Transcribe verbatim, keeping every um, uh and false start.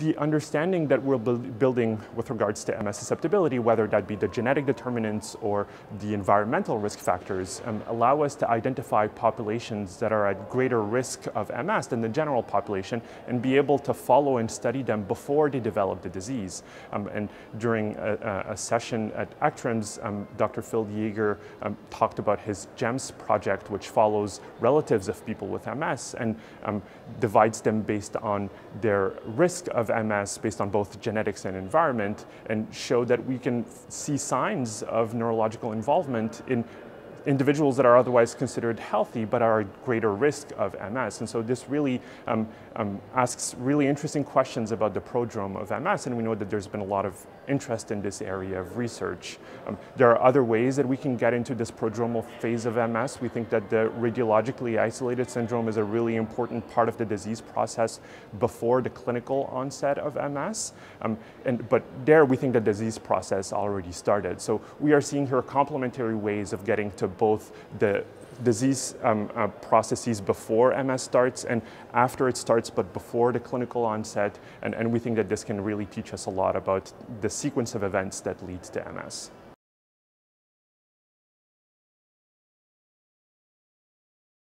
the understanding that we're building with regards to M S susceptibility, whether that be the genetic determinants or the environmental risk factors, um, allow us to identify populations that are at greater risk of M S than the general population and be able to follow and study them before they develop the disease. Um, and during a, a session at ACTRIMS, um, Doctor Phil Yeager um, talked about his GEMS project, which follows relatives of people with M S and um, divides them based on their risk of M S based on both genetics and environment, and show that we can see signs of neurological involvement in individuals that are otherwise considered healthy but are at greater risk of M S. And so this really um, um, asks really interesting questions about the prodrome of M S, and we know that there's been a lot of interest in this area of research. Um, there are other ways that we can get into this prodromal phase of M S. We think that the radiologically isolated syndrome is a really important part of the disease process before the clinical onset of M S. Um, and, but there we think the disease process already started. So we are seeing here complementary ways of getting to both the disease um, uh, processes before M S starts and after it starts, but before the clinical onset. And, and we think that this can really teach us a lot about the sequence of events that leads to M S.